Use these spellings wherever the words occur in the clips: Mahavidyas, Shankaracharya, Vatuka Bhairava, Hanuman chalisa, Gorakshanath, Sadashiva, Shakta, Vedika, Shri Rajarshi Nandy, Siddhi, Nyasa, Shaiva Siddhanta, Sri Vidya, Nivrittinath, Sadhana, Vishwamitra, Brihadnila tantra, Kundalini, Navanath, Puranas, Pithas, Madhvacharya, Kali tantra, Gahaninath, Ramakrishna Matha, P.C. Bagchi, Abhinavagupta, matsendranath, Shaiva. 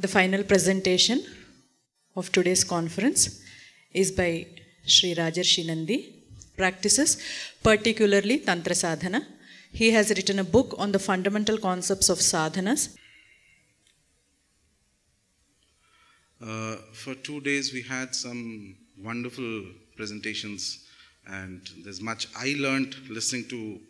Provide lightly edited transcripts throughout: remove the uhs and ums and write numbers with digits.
The final presentation of today's conference is by Shri Rajarshi Nandy, practices particularly Tantra Sadhana. He has written a book on the fundamental concepts of sadhanas. For 2 days we had some wonderful presentations, and there's much I learned listening to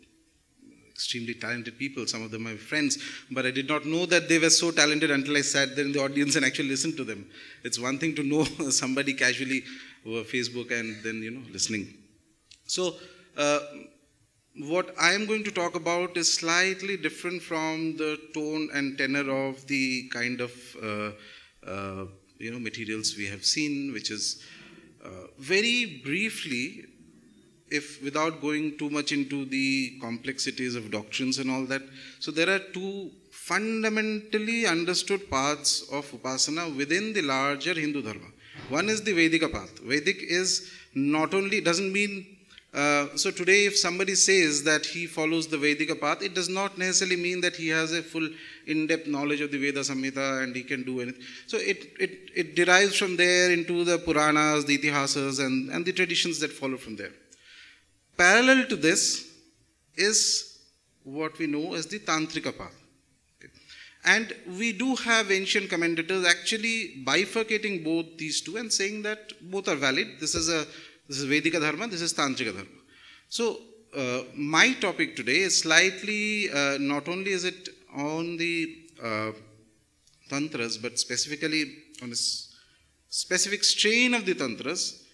extremely talented people. Some of them are my friends, but I did not know that they were so talented until I sat there in the audience and actually listened to them. It's one thing to know somebody casually over Facebook and then, you know, listening. So what I am going to talk about is slightly different from the tone and tenor of the kind of materials we have seen, which is very briefly, if without going too much into the complexities of doctrines and all that. So there are two fundamentally understood paths of Upasana within the larger Hindu Dharma. One is the Vedika path. Vedic is not only, doesn't mean, so today if somebody says that he follows the Vedika path, it does not necessarily mean that he has a full in-depth knowledge of the Veda Samhita and he can do anything. So it derives from there into the Puranas, the Itihasas and the traditions that follow from there. Parallel to this is what we know as the tantrika path. Okay. And we do have ancient commentators actually bifurcating both these two and saying that both are valid. This is Vedika Dharma, this is Tantrika Dharma. So my topic today is slightly, not only is it on the tantras, but specifically on a specific strain of the tantras.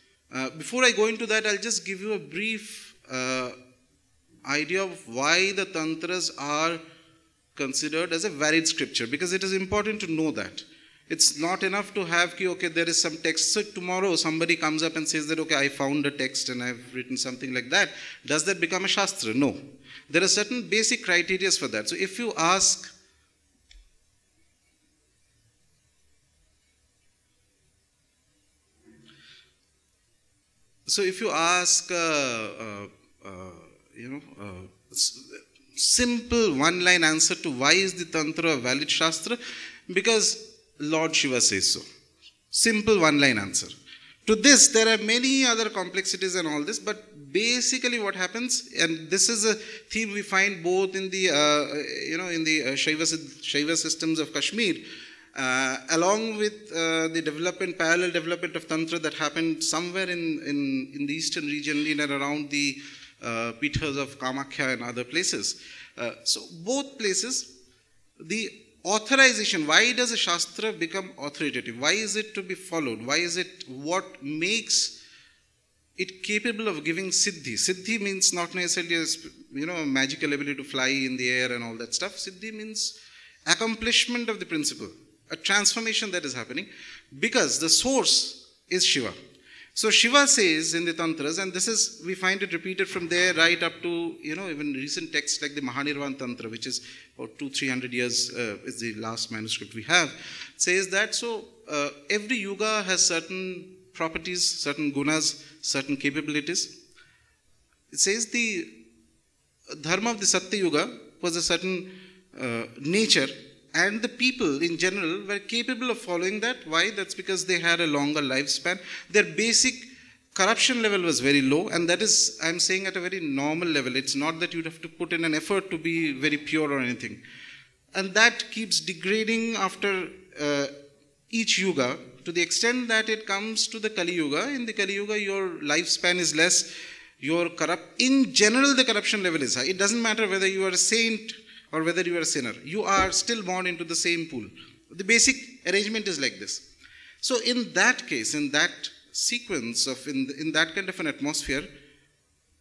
Before I go into that, I'll just give you a brief idea of why the tantras are considered as a varied scripture, because it is important to know that. It's not enough to have, okay, there is some text, so tomorrow somebody comes up and says that, okay, I found a text and I've written something like that. Does that become a shastra? No. There are certain basic criteria for that. So if you ask, simple one-line answer to why is the Tantra a valid Shastra, because Lord Shiva says so. Simple one-line answer. To this, there are many other complexities and all this, but basically what happens, and this is a theme we find both in the, Shaiva systems of Kashmir, along with the development, parallel development of Tantra that happened somewhere in the eastern region, in and around the Pithas of Kamakhya and other places. So both places, the authorization, why does a Shastra become authoritative? Why is it to be followed? Why is it, what makes it capable of giving Siddhi? Siddhi means not necessarily a, a magical ability to fly in the air and all that stuff. Siddhi means accomplishment of the principle. A transformation that is happening, because the source is Shiva. So Shiva says in the Tantras, and this is, we find it repeated from there right up to, even recent texts like the Mahanirvan Tantra, which is about 200-300 years, is the last manuscript we have, says that every Yuga has certain properties, certain gunas, certain capabilities. It says the Dharma of the Satya Yuga was a certain nature, and the people in general were capable of following that. Why? That's because they had a longer lifespan. Their basic corruption level was very low, and that is, I'm saying, at a very normal level. It's not that you'd have to put in an effort to be very pure or anything. And that keeps degrading after each Yuga, to the extent that it comes to the Kali Yuga. In the Kali Yuga, your lifespan is less. In general, the corruption level is high. It doesn't matter whether you are a saint or whether you are a sinner, you are still born into the same pool. The basic arrangement is like this. So in that case, in that sequence of, in that kind of an atmosphere,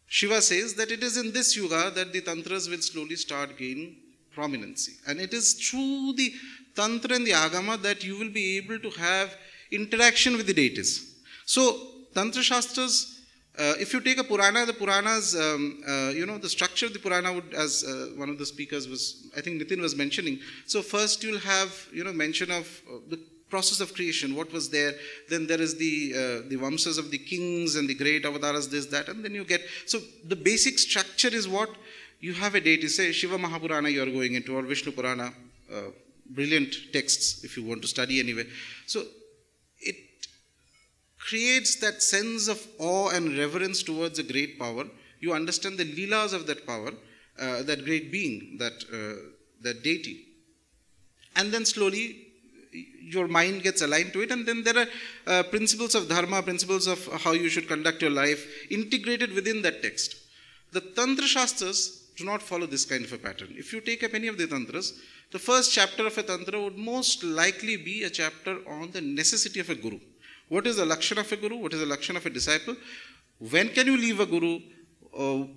Shiva says that it is in this Yuga that the Tantras will slowly start gaining prominency. And it is through the Tantra and the Agama that you will be able to have interaction with the deities. So Tantra Shastras, if you take a Purana, the Puranas, the structure of the Purana would, as one of the speakers was, I think Nitin was mentioning. So first you'll have, mention of the process of creation, what was there. Then there is the Vamsas of the kings and the great avataras, this, that. And then you get, so the basic structure is what? You have a deity, say Shiva Mahapurana you are going into, or Vishnu Purana, brilliant texts if you want to study anyway. So it creates that sense of awe and reverence towards a great power. You understand the leelas of that power, that great being, that deity. And then slowly your mind gets aligned to it, and then there are principles of dharma, principles of how you should conduct your life integrated within that text. The Tantra Shastras do not follow this kind of a pattern. If you take up any of the Tantras, the first chapter of a Tantra would most likely be a chapter on the necessity of a Guru. What is the lakshana of a Guru? What is the lakshana of a disciple? When can you leave a Guru?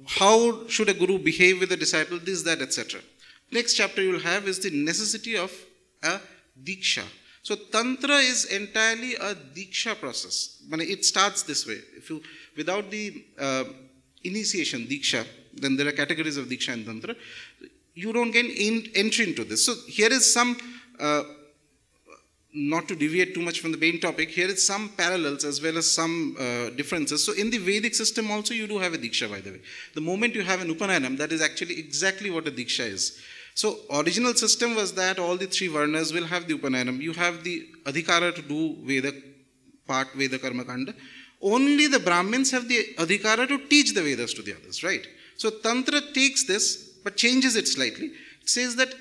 How should a Guru behave with a disciple? This, that, etc. Next chapter you will have is the necessity of a Diksha. So Tantra is entirely a Diksha process. It starts this way. If you, without the initiation, Diksha, then there are categories of Diksha and Tantra, you don't get entry into this. So here is some, not to deviate too much from the main topic, here is some parallels as well as some differences. So in the Vedic system also you do have a Diksha, by the way. The moment you have an Upanayanam, that is actually exactly what a Diksha is. So original system was that all the three Varnas will have the Upanayanam. You have the Adhikara to do Veda part, Veda Karma Kanda. Only the Brahmins have the Adhikara to teach the Vedas to the others, right? So Tantra takes this but changes it slightly. It says that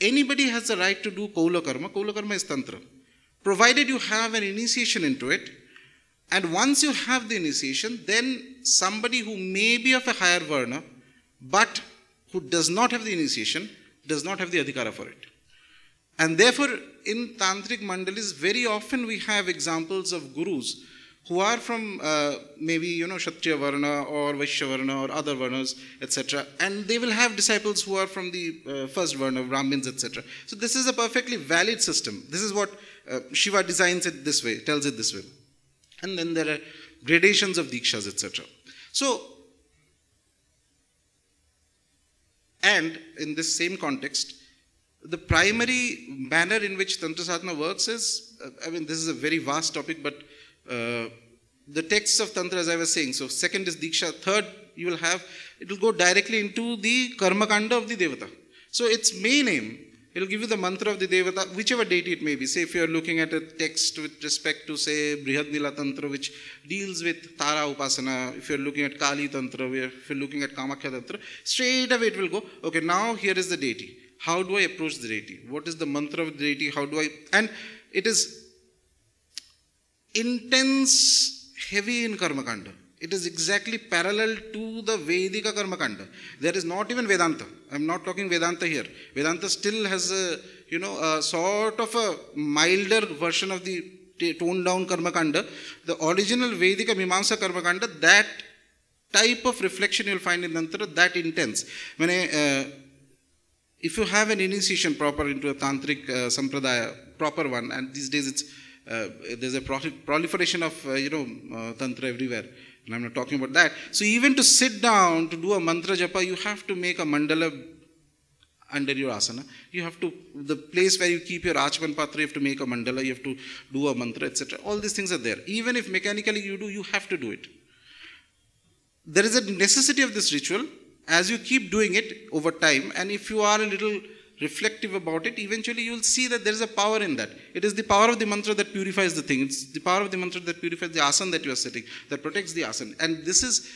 anybody has the right to do Kolo Karma. Kolo Karma is Tantra, provided you have an initiation into it. And once you have the initiation, then somebody who may be of a higher Varna but who does not have the initiation does not have the Adhikara for it. And therefore, in Tantric Mandalis, very often we have examples of Gurus who are from maybe, Kshatriya Varna or Vaishya Varna or other Varnas, etc. And they will have disciples who are from the first Varna, Brahmins, etc. So this is a perfectly valid system. This is what Shiva designs it this way, tells it this way. And then there are gradations of Dikshas, etc. So, and in this same context, the primary manner in which Tantra Sadhana works is, this is a very vast topic, but the texts of Tantra, as I was saying, so second is Diksha, third you will have, it will go directly into the Karma Kanda of the Devata. So its main aim, it will give you the mantra of the Devata, whichever deity it may be. Say if you are looking at a text with respect to, say, Brihadnila Tantra, which deals with Tara Upasana, if you are looking at Kali Tantra, if you are looking at Kamakhya Tantra, straight away it will go, okay, now here is the deity. How do I approach the deity? What is the mantra of the deity? How do I... And it is intense, heavy in Karma Kanda. It is exactly parallel to the Vedika Karma Kanda. There is not even Vedanta. I am not talking Vedanta here. Vedanta still has a, a sort of a milder version of the toned down Karma Kanda. The original Vedika Mimamsa Karma Kanda, that type of reflection you will find in Tantra, that intense. If you have an initiation proper into a Tantric Sampradaya, proper one, and these days it's there's a proliferation of Tantra everywhere, and I'm not talking about that. So even to sit down to do a mantra japa, you have to make a mandala under your asana. You have to, the place where you keep your Achman Patra, you have to make a mandala, you have to do a mantra, etc. All these things are there. Even if mechanically you do, you have to do it. There is a necessity of this ritual. As you keep doing it over time, and if you are a little reflective about it, eventually you will see that there is a power in that. It is the power of the mantra that purifies the thing. It's the power of the mantra that purifies the asana that you are sitting, that protects the asana. And this is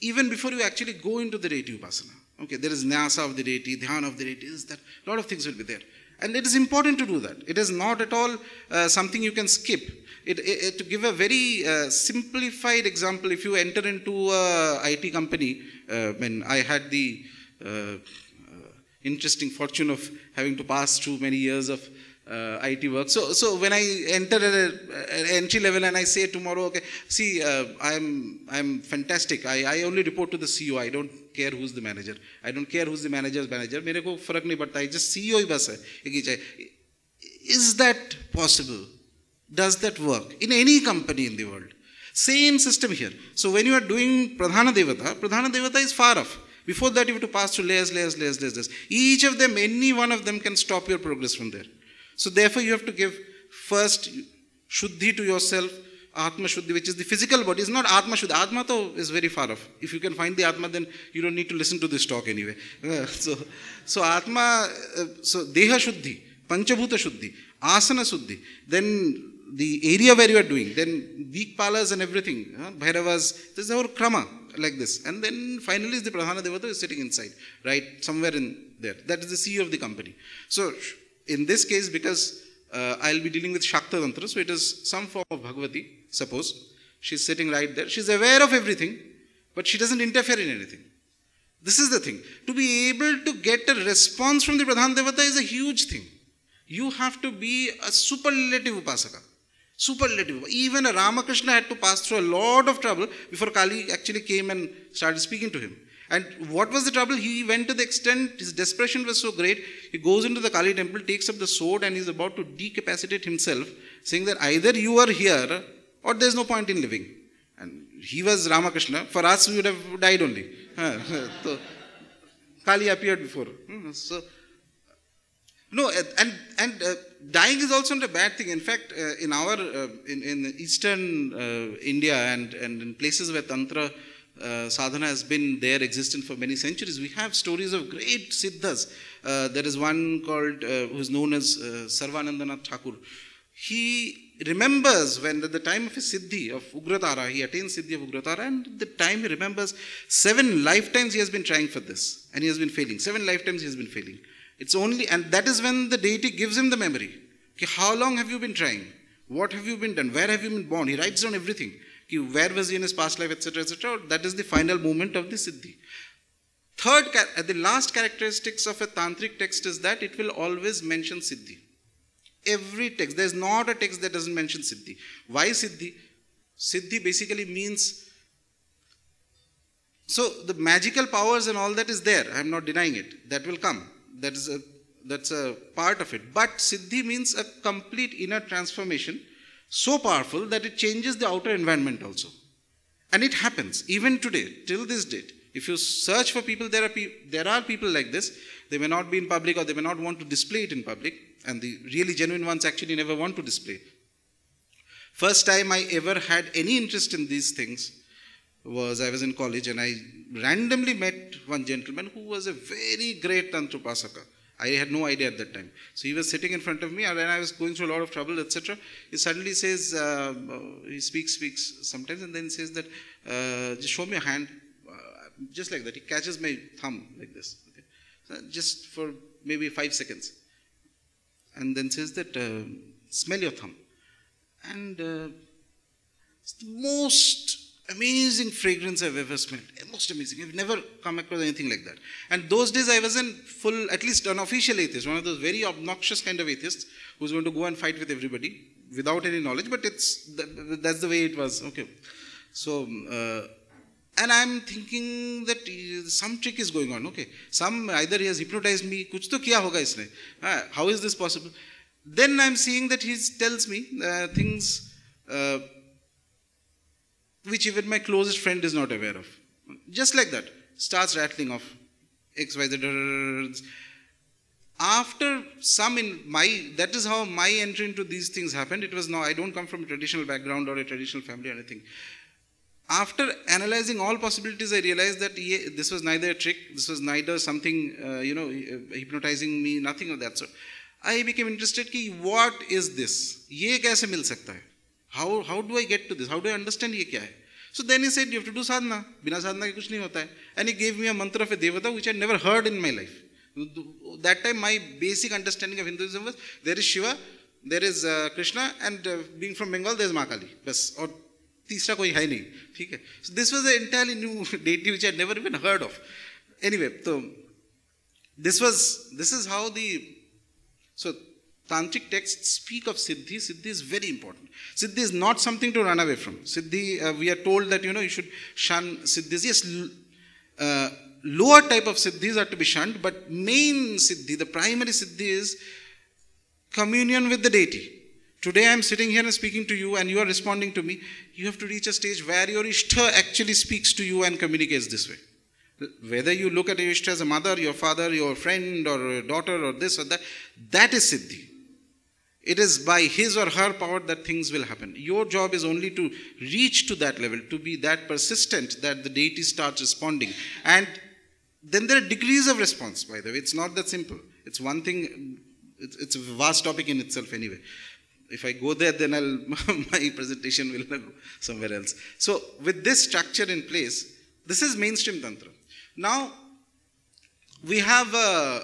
even before you actually go into the deity upasana. Okay, there is nyasa of the deity, dhyana of the deity, is that a lot of things will be there. And it is important to do that. It is not at all something you can skip. To give a very simplified example, if you enter into an IT company, I had the interesting fortune of having to pass through many years of IT work. So when I enter at an entry level and I say tomorrow, okay, see, I'm fantastic. I only report to the CEO. I don't care who's the manager. I don't care who's the manager's manager. Mere ko farak nahi padta. I just CEO hi bas hai. Is that possible? Does that work in any company in the world? Same system here. So when you are doing Pradhana Devata is far off. Before that you have to pass through layers. Each of them, any one of them can stop your progress from there. So therefore you have to give first Shuddhi to yourself, Atma Shuddhi, which is the physical body. It's not Atma Shuddhi. Atma to is very far off. If you can find the Atma, then you don't need to listen to this talk anyway. So Atma, so Deha Shuddhi. Panchabhuta Shuddhi, Asana Shuddhi, then the area where you are doing, then Dikpalas and everything, Bhairavas, this is our krama like this. And then finally the Pradhana Devata is sitting inside, right, somewhere in there. That is the CEO of the company. So in this case, because I will be dealing with Shakta Tantra, so it is some form of Bhagavati, suppose. She's sitting right there. She's aware of everything, but she doesn't interfere in anything. This is the thing. To be able to get a response from the Pradhan Devata is a huge thing. You have to be a superlative Upasaka. Superlative. Even a Ramakrishna had to pass through a lot of trouble before Kali actually came and started speaking to him. And what was the trouble? He went to the extent, his desperation was so great, he goes into the Kali temple, takes up the sword, and is about to decapacitate himself, saying that either you are here or there is no point in living. And he was Ramakrishna. For us, we would have died only. So, Kali appeared before. So, no, and dying is also not a bad thing. In fact, in our in Eastern India and in places where Tantra sadhana has been there existent for many centuries, we have stories of great siddhas. There is one called who is known as Sarvanandanath Thakur. He remembers when at the time of his Siddhi of Ugratara, he attains Siddhi of Ugratara, and at the time he remembers 7 lifetimes he has been trying for this and he has been failing. 7 lifetimes he has been failing. It's only, and that is when the deity gives him the memory. Okay, how long have you been trying? What have you been done? Where have you been born? He writes down everything. Okay, where was he in his past life, etc., etc. That is the final moment of the Siddhi. Third, the last characteristics of a tantric text is that it will always mention Siddhi. Every text, there is not a text that doesn't mention Siddhi. Why Siddhi? Siddhi basically means, so the magical powers and all that is there. I am not denying it. That will come. That's a part of it. But Siddhi means a complete inner transformation, so powerful that it changes the outer environment also. And it happens even today, till this date. If you search for people, there are people like this. They may not be in public or they may not want to display it in public. And the really genuine ones actually never want to display. First time I ever had any interest in these things was I was in college and I randomly met one gentleman who was a very great Tantra Upasaka. I had no idea at that time. So he was sitting in front of me and I was going through a lot of trouble, etc. He suddenly says, he speaks sometimes and then says that, just show me a hand, just like that. He catches my thumb like this, okay? So just for maybe 5 seconds. And then says that, smell your thumb. And it's the most amazing fragrance I've ever smelled. Most amazing. I've never come across anything like that. And those days I was in full, at least an official atheist, one of those very obnoxious kind of atheists who's going to go and fight with everybody without any knowledge, but that's the way it was. Okay. So, and I'm thinking that some trick is going on, okay. Either he has hypnotized me, kuch to kiya hoga isne. How is this possible? Then I'm seeing that he tells me things which even my closest friend is not aware of. Just like that, starts rattling off X, Y, Z. After some that is how my entry into these things happened. It was now, I don't come from a traditional background or a traditional family or anything. After analyzing all possibilities, I realized that this was neither a trick, this was neither something, hypnotizing me, nothing of that sort. I became interested, ki, what is this? Ye kaise mil sakta hai? How do I get to this? How do I understand ye kya hai? So then he said, you have to do sadhana. Bina sadhana ke kuch nahi hota hai. And he gave me a mantra of a devata which I never heard in my life. That time my basic understanding of Hinduism was, there is Shiva, there is Krishna, and being from Bengal, there is Ma Kali. Bas, or So this was an entirely new deity which I had never even heard of. Anyway, so this is how tantric texts speak of Siddhi. Siddhi is very important. Siddhi is not something to run away from. Siddhi, we are told that, you should shun Siddhis. Yes, lower type of Siddhis are to be shunned, but main Siddhi, the primary Siddhi is communion with the deity. Today I am sitting here and speaking to you and you are responding to me. You have to reach a stage where your Ishta actually speaks to you and communicates this way. Whether you look at your Ishta as a mother, your father, your friend or your daughter or this or that, that is Siddhi. It is by his or her power that things will happen. Your job is only to reach to that level, to be that persistent that the deity starts responding. And then there are degrees of response, by the way. It's not that simple. It's one thing It's a vast topic in itself anyway. If I go there, then my presentation will go somewhere else. So with this structure in place, this is mainstream Tantra. Now, we have a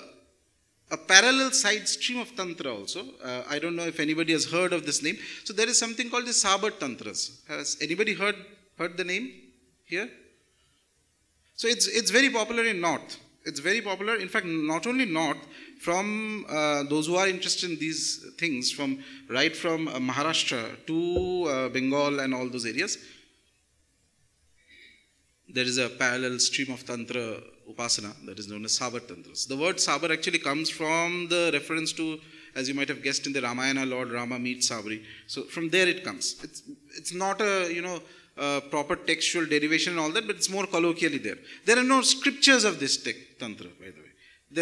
parallel side stream of Tantra also. I don't know if anybody has heard of this name. So there is something called the Sabar Tantras. Has anybody heard the name here? So it's very popular in North. It's very popular. In fact, not only North, from those who are interested in these things, right from Maharashtra to Bengal and all those areas, there is a parallel stream of Tantra Upasana that is known as Sabar Tantras. The word Sabar actually comes from the reference to, as you might have guessed in the Ramayana, Lord Rama meets Sabari. So from there it comes. It's not a, proper textual derivation and all that, but it's more colloquially there. There are no scriptures of this Tantra, by the way.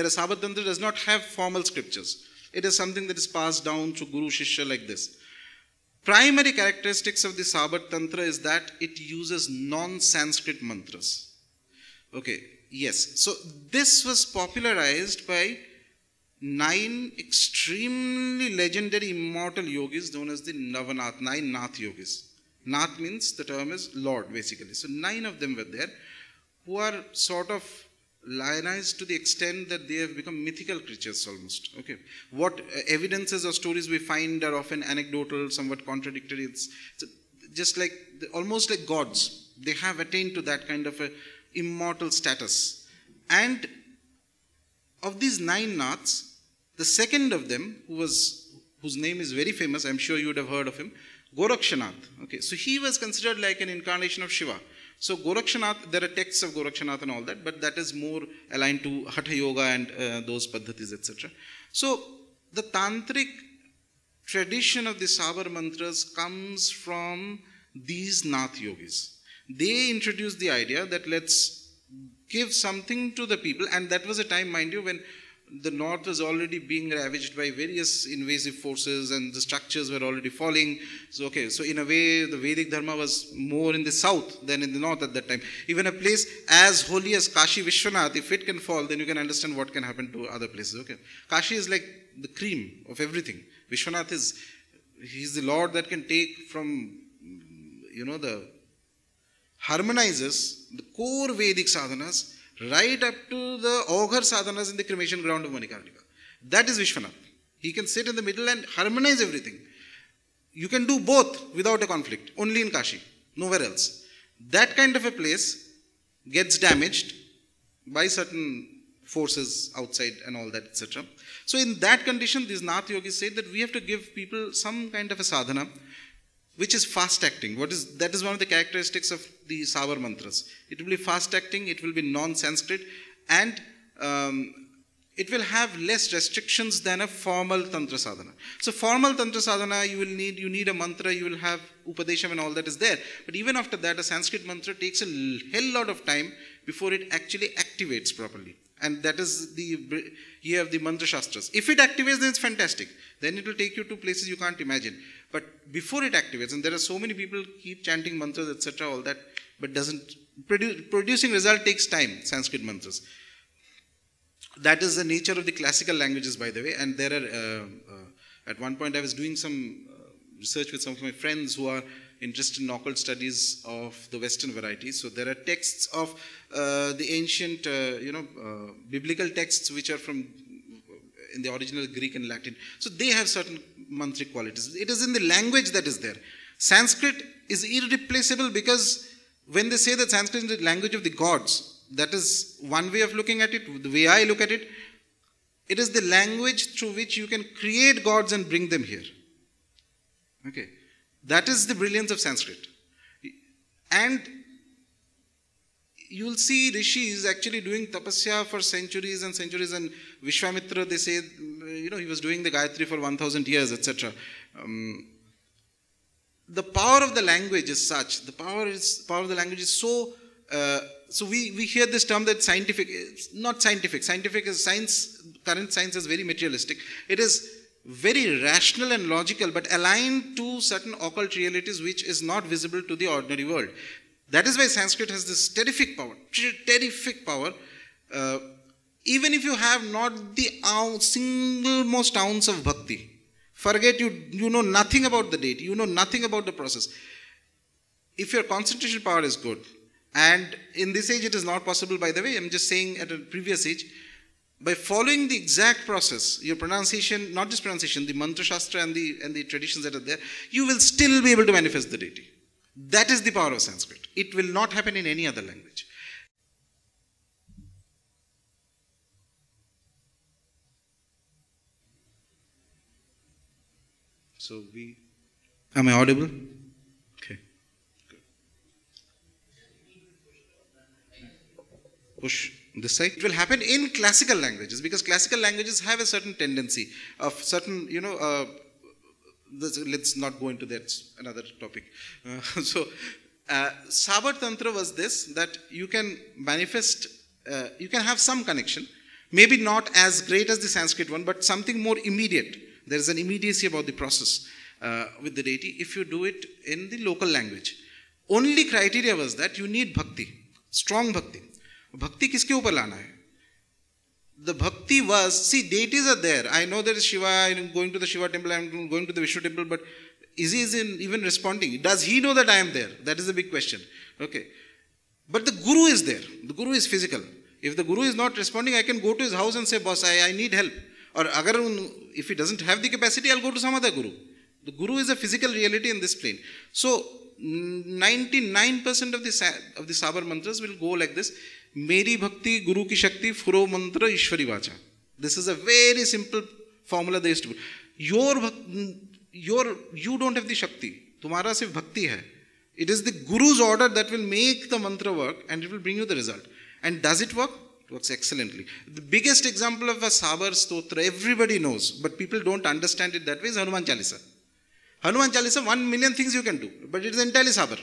The Sabar Tantra does not have formal scriptures. It is something that is passed down to Guru Shishya like this. Primary characteristics of the Sabar Tantra is that it uses non-Sanskrit mantras. Okay, yes. So this was popularized by 9 extremely legendary immortal yogis known as the Navanath, 9 Nath yogis. Nath means, the term is Lord basically. So 9 of them were there who are sort of lionized to the extent that they have become mythical creatures almost. Okay, what evidences or stories we find are often anecdotal, somewhat contradictory. It's just like almost like gods. They have attained to that kind of a immortal status. And of these 9 Naths, the second of them, whose name is very famous, I'm sure you would have heard of him, Gorakshanath. Okay, so he was considered like an incarnation of Shiva. So Gorakshanath, there are texts of Gorakshanath and all that, but that is more aligned to Hatha Yoga and those Paddhatis, etc. So the Tantric tradition of the Sabar Mantras comes from these Nath yogis. They introduced the idea that let's give something to the people, and that was a time, mind you, when the North was already being ravaged by various invasive forces and the structures were already falling. So, okay, so in a way, the Vedic Dharma was more in the South than in the North at that time. Even a place as holy as Kashi Vishwanath, if it can fall, then you can understand what can happen to other places. Okay, Kashi is like the cream of everything. Vishwanath he's the Lord that can take from, the harmonizes the core Vedic sadhanas right up to the augur sadhanas in the cremation ground of Manikarnika. That is Vishwanath. He can sit in the middle and harmonize everything. You can do both without a conflict, only in Kashi, nowhere else. That kind of a place gets damaged by certain forces outside and all that, etc. So in that condition, these Nath yogis said that we have to give people some kind of a sadhana, which is fast acting. That is one of the characteristics of the Sabar Mantras. It will be fast acting, it will be non-Sanskrit, and it will have less restrictions than a formal Tantra sadhana. So formal Tantra sadhana, you need a mantra, you will have upadesham and all that is there. But even after that, a Sanskrit mantra takes a hell lot of time before it actually activates properly. And that is the year of the mantra shastras. If it activates, then it's fantastic. Then it will take you to places you can't imagine. But before it activates, and there are so many people keep chanting mantras, etc., all that, but producing result takes time, Sanskrit mantras. That is the nature of the classical languages, by the way. And there are, at one point I was doing some research with some of my friends who are interested in occult studies of the Western variety. So there are texts of the ancient, biblical texts which are from in the original Greek and Latin. So they have certain mantric qualities. It is in the language that is there. Sanskrit is irreplaceable because when they say that Sanskrit is the language of the gods, that is one way of looking at it. The way I look at it, it is the language through which you can create gods and bring them here. Okay. That is the brilliance of Sanskrit. And you'll see rishis actually doing tapasya for centuries and centuries, and Vishwamitra, they say, he was doing the Gayatri for 1,000 years, etc. The power of the language is such. The power of the language is so... So we hear this term that scientific... It's not scientific. Scientific is science. Current science is very materialistic. It is very rational and logical, but aligned to certain occult realities which is not visible to the ordinary world. That is why Sanskrit has this terrific power, even if you have not the single most ounce of bhakti, forget you know nothing about the deity, you know nothing about the process. If your concentration power is good, and in this age it is not possible, by the way, I'm just saying at a previous age, by following the exact process, your pronunciation, not just pronunciation, the mantra shastra and the traditions that are there, you will still be able to manifest the deity. That is the power of Sanskrit. It will not happen in any other language. So am I audible? Okay. Good. Push this side. It will happen in classical languages, because classical languages have a certain tendency of certain, you know, let's not go into that, it's another topic. Sabar Tantra was this, that you can manifest, you can have some connection, maybe not as great as the Sanskrit one, but something more immediate. There is an immediacy about the process with the deity if you do it in the local language. Only criteria was that you need bhakti, strong bhakti. Bhakti kiske upar lana hai? The bhakti was, see, deities are there. I know there is Shiva, I am going to the Shiva temple, I am going to the Vishnu temple, but is he even responding? Does he know that I am there? That is the big question. Okay. But the guru is there. The guru is physical. If the guru is not responding, I can go to his house and say, boss, I need help. Or if he doesn't have the capacity, I'll go to some other guru. The guru is a physical reality in this plane. So 99% of the Sabar mantras will go like this. Meri bhakti, guru ki shakti, furo mantra, ishwari vacha. This is a very simple formula they used to put. You don't have the shakti. Tumhara sirf bhakti hai. It is the guru's order that will make the mantra work, and it will bring you the result. And does it work? Works excellently. The biggest example of a Sabar Stotra, everybody knows, but people don't understand it that way, is Hanuman chalisa. Hanuman chalisa, 1 million things you can do, but it is entirely Sabar.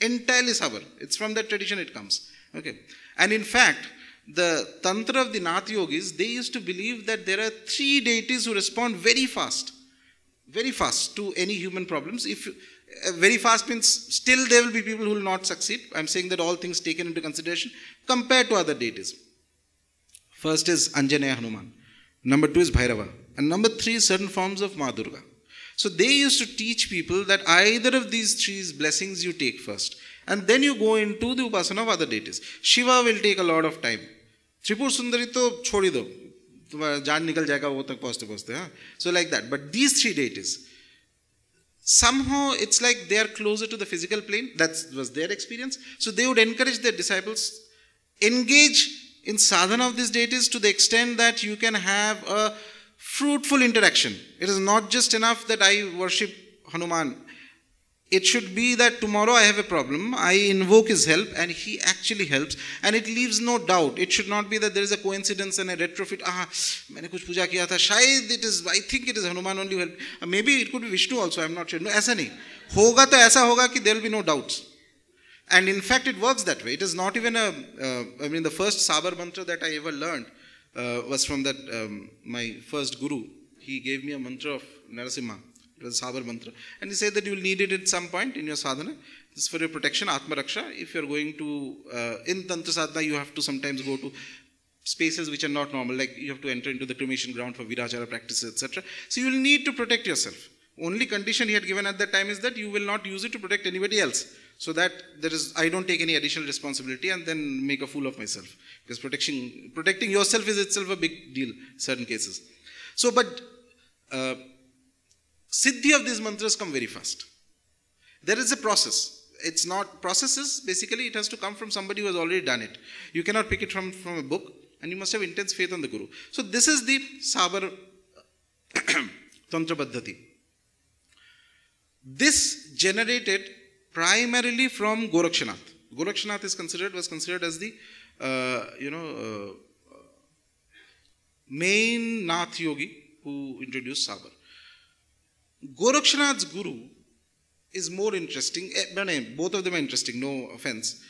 Entirely Sabar. It's from that tradition it comes. Okay. And in fact, the Tantra of the Nath Yogis, they used to believe that there are 3 deities who respond very fast. Very fast to any human problems. If very fast means still there will be people who will not succeed. I'm saying that all things taken into consideration compared to other deities. First is Anjaneya Hanuman. Number 2 is Bhairava. And number 3 is certain forms of Ma Durga. So they used to teach people that either of these 3 blessings you take first. And then you go into the Upasana of other deities. Shiva will take a lot of time. Tripur Sundari to chhodi do. Jaan nikal jayega wo tak pahunchte. So like that. But these 3 deities, somehow it's like they are closer to the physical plane. That was their experience. So they would encourage their disciples, engage in sadhana of these deities to the extent that you can have a fruitful interaction. It is not just enough that I worship Hanuman. It should be that tomorrow I have a problem, I invoke his help and he actually helps, and it leaves no doubt. It should not be that there is a coincidence and a retrofit. Maine kuch puja kiya tha. Shayad it is, I think it is Hanuman only who helped. Maybe it could be Vishnu also, I am not sure. No, aisa nahi. Hoga to aisa hoga ki there will be no doubts. And in fact, it works that way. It is not even the first Sabar mantra that I ever learned was from that, my first guru. He gave me a mantra of Narasimha. It was a Sabar mantra. And he said that you will need it at some point in your sadhana. This is for your protection, Atma Raksha. If you are going to, in Tantra sadhana, you have to sometimes go to spaces which are not normal. Like you have to enter into the cremation ground for Virachara practices, etc. So you will need to protect yourself. Only condition he had given at that time is that you will not use it to protect anybody else. So that there is, I don't take any additional responsibility and then make a fool of myself. Because protecting yourself is itself a big deal in certain cases. So, but Siddhi of these mantras come very fast. There is a process. It's not processes, basically it has to come from somebody who has already done it. You cannot pick it from a book, and you must have intense faith on the Guru. So this is the Sabar Tantra Paddhati. This generated primarily from Gorakshanath. Gorakshanath was considered as the main Nath yogi who introduced Sabar. Gorakshanath's guru is more interesting. Both of them are interesting, no offense.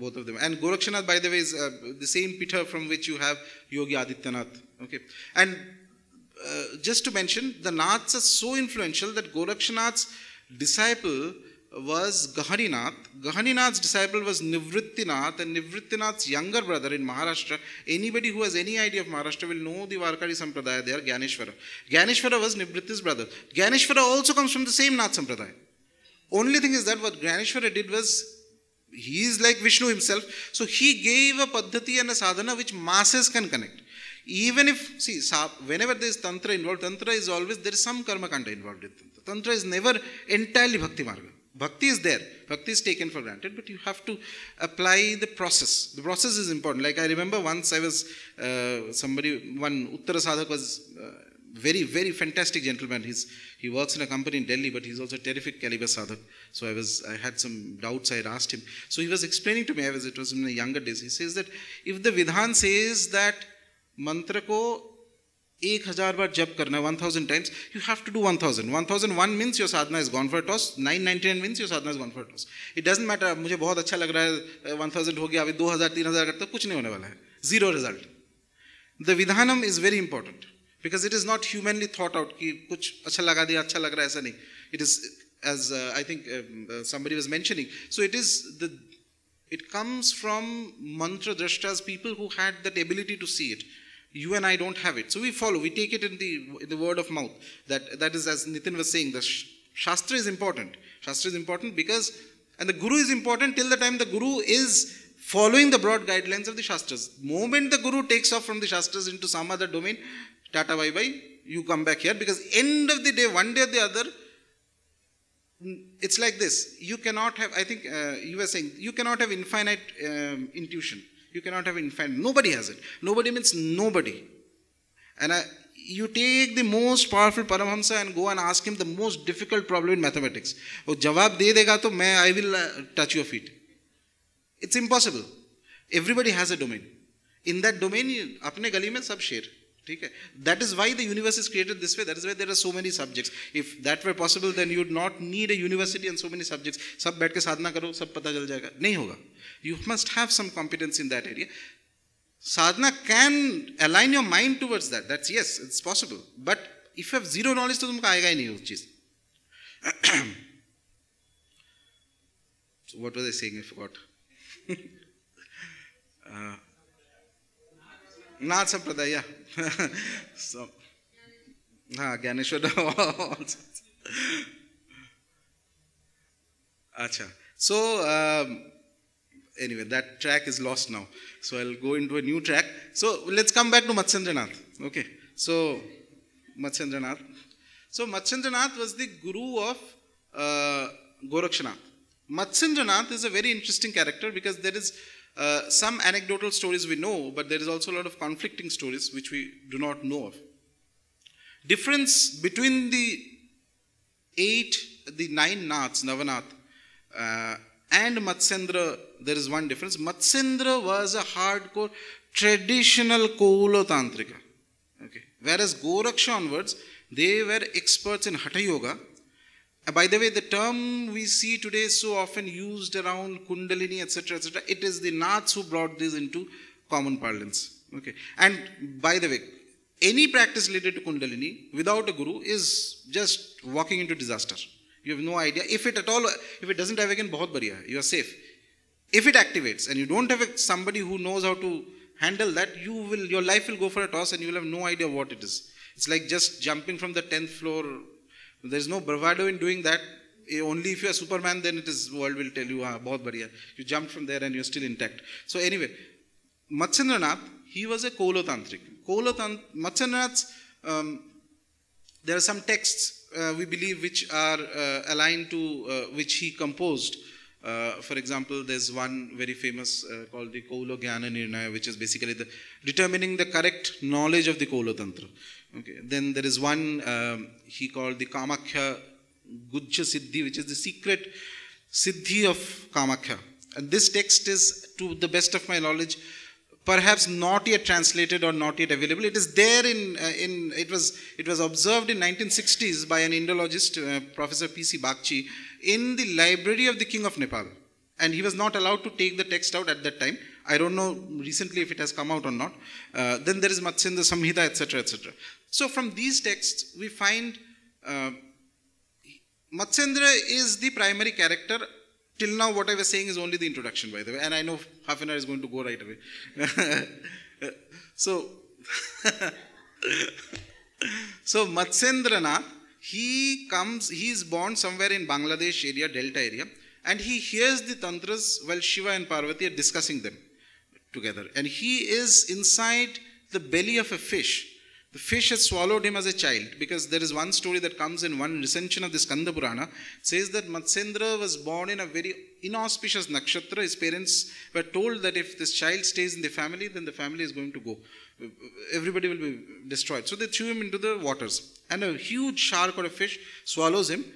Both of them. And Gorakshanath, by the way, is the same Pitha from which you have Yogi Adityanath. Okay. And just to mention, the Naths are so influential that Gorakshanath's disciple was Gahaninath. Gahaninath's disciple was Nivrittinath, and Nivrittinath's younger brother in Maharashtra. Anybody who has any idea of Maharashtra will know the Varkari Sampradaya. They are Gyaneshwara. Gyaneshwara was Nivritti's brother. Gyaneshwara also comes from the same Nath Sampradaya. Only thing is that what Gyaneshwara did was, he is like Vishnu himself, so he gave a paddhati and a sadhana which masses can connect. Even if, see, whenever there is tantra involved, tantra is always, there is some karma kanda involved in tantra. Tantra is never entirely bhakti marga. Bhakti is there. Bhakti is taken for granted, but you have to apply the process. The process is important. Like I remember once I was, one Uttara Sadhak was very, very fantastic gentleman. He works in a company in Delhi, but he's also a terrific caliber sadhak. So I had some doubts, I had asked him. So he was explaining to me, it was in the younger days, he says that if the Vidhan says that mantra ko 1000 bar jap karna, 1000 times, you have to do 1000. 1001 means your sadhana is gone for a toss. 999 means your sadhana is gone for a toss. It doesn't matter, mujhe bahut acha lag raha hai, 1000 ho gaya, abhi 2000, 3000 karta, kuch nahi hone wala hai. Zero result. The Vidhanam is very important. Because it is not humanly thought out. It is, as I think somebody was mentioning. So it is, it comes from mantra drashtas, people who had that ability to see it. You and I don't have it. So we follow, we take it in the word of mouth. That is, as Nitin was saying, the Shastra is important. Shastra is important because, and the Guru is important till the time the Guru is following the broad guidelines of the Shastras. Moment the Guru takes off from the Shastras into some other domain, tata bye bye, you come back here, because end of the day, one day or the other, it's like this. You cannot have, I think you were saying, you cannot have infinite intuition. You cannot have infinite, nobody has it. Nobody means nobody. And you take the most powerful Paramahamsa and go and ask him the most difficult problem in mathematics. I will touch your feet. It's impossible. Everybody has a domain. In that domain, apne gali mein sab sher. That is why the universe is created this way. That is why there are so many subjects. If that were possible, then you would not need a university and so many subjects. Sab baith ke sadhana karo, sab pata chal jayega. Nahi hoga. You must have some competence in that area. Sadhana can align your mind towards that. That's yes, it's possible. But if you have zero knowledge, then you will not get it. So what was I saying? I forgot. Nath Sampradaya. So, Gyaneshwar. Acha. So, anyway, that track is lost now. So, I'll go into a new track. So, let's come back to Matsyendranath. Okay. So, Matsyendranath. So, Matsyendranath was the guru of Gorakshanath. Matsyendranath is a very interesting character because there is some anecdotal stories we know, but there is also a lot of conflicting stories which we do not know of. Difference between the nine Naths, Navanath, and Matsyendra, there is one difference. Matsyendra was a hardcore traditional Kolo tantrika. Okay. Whereas Goraksha onwards, they were experts in Hatha Yoga. By the way, the term we see today is so often used around Kundalini, etc., etc. It is the Naths who brought this into common parlance. Okay. And by the way, any practice related to Kundalini without a guru is just walking into disaster. You have no idea. If it at all, if it doesn't have again, bahut badhiya, you are safe. If it activates and you don't have somebody who knows how to handle that, your life will go for a toss and you will have no idea what it is. It's like just jumping from the 10th floor. There is no bravado in doing that. Only if you are Superman, then the world will tell you, bahut badhiya. You jumped from there and you are still intact. So anyway, Matsyendranath, he was a Kolo tantric. Matsyendranath's, there are some texts we believe which are aligned to which he composed. For example, there's one very famous called the Kolo Jnana Nirnaya, which is basically determining the correct knowledge of the Kolo Tantra. Okay. Then there is one he called the Kamakhya Gujja Siddhi, which is the secret Siddhi of Kamakhya. And this text is, to the best of my knowledge, perhaps not yet translated or not yet available. It is there it was observed in 1960s by an Indologist, Professor P.C. Bagchi, in the library of the King of Nepal. And he was not allowed to take the text out at that time. I don't know recently if it has come out or not. Then there is Veda Samhita, etc., etc. So from these texts, we find Matsyendra is the primary character. Till now, what I was saying is only the introduction, by the way. And I know half an hour is going to go right away. So, so Matsyendranath, he is born somewhere in Bangladesh area, Delta area. And he hears the tantras while Shiva and Parvati are discussing them together. And he is inside the belly of a fish. The fish has swallowed him as a child, because there is one story that comes in one recension of this Skanda Purana, says that Matsendra was born in a very inauspicious nakshatra. His parents were told that if this child stays in the family, then the family is going to go. Everybody will be destroyed. So they threw him into the waters. And a huge shark or a fish swallows him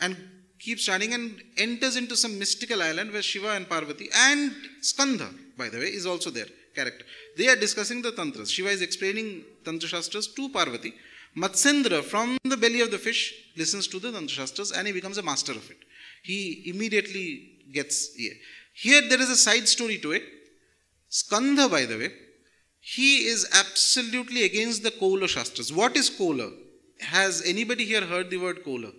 and keeps running and enters into some mystical island where Shiva and Parvati and Skanda, by the way, is also there. Character. They are discussing the tantras. Shiva is explaining tantra shastras to Parvati. Matsendra, from the belly of the fish, listens to the tantra shastras and he becomes a master of it. He immediately gets here. Here there is a side story to it. Skanda, by the way, he is absolutely against the Kola shastras. What is Kola? Has anybody here heard the word Kola?